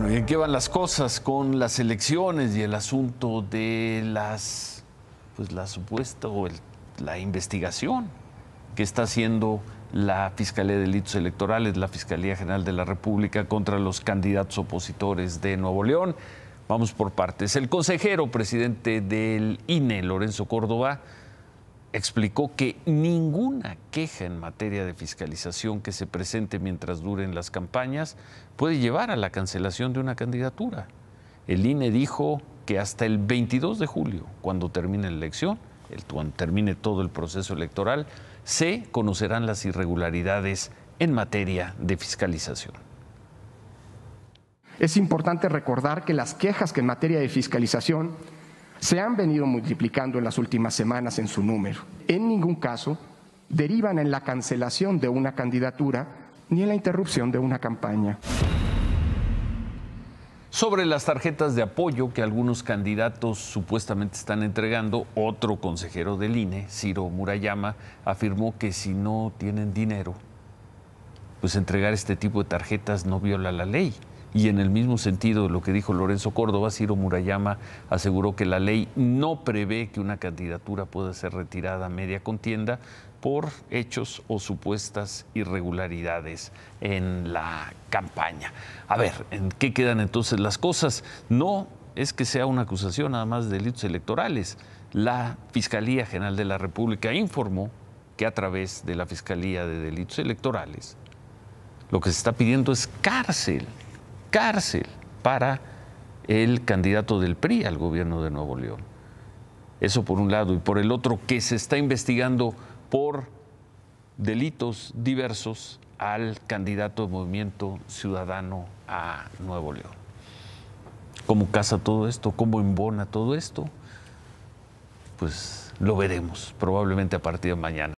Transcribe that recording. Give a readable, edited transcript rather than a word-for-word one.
Bueno, ¿y en qué van las cosas con las elecciones y el asunto de las, pues la supuesta o la investigación que está haciendo la Fiscalía de Delitos Electorales, la Fiscalía General de la República contra los candidatos opositores de Nuevo León? Vamos por partes. El consejero presidente del INE, Lorenzo Córdoba, explicó que ninguna queja en materia de fiscalización que se presente mientras duren las campañas puede llevar a la cancelación de una candidatura. El INE dijo que hasta el 22 de julio, cuando termine la elección, cuando termine todo el proceso electoral, se conocerán las irregularidades en materia de fiscalización. Es importante recordar que las quejas que en materia de fiscalización se han venido multiplicando en las últimas semanas en su número. En ningún caso derivan en la cancelación de una candidatura ni en la interrupción de una campaña. Sobre las tarjetas de apoyo que algunos candidatos supuestamente están entregando, otro consejero del INE, Ciro Murayama, afirmó que si no tienen dinero, pues entregar este tipo de tarjetas no viola la ley. Y en el mismo sentido de lo que dijo Lorenzo Córdoba, Ciro Murayama aseguró que la ley no prevé que una candidatura pueda ser retirada a media contienda por hechos o supuestas irregularidades en la campaña. A ver, ¿en qué quedan entonces las cosas? No es que sea una acusación nada más de delitos electorales. La Fiscalía General de la República informó que a través de la Fiscalía de Delitos Electorales lo que se está pidiendo es cárcel para el candidato del PRI al gobierno de Nuevo León. Eso por un lado. Y por el otro, que se está investigando por delitos diversos al candidato de Movimiento Ciudadano a Nuevo León. ¿Cómo casa todo esto? ¿Cómo embona todo esto? Pues lo veremos, probablemente a partir de mañana.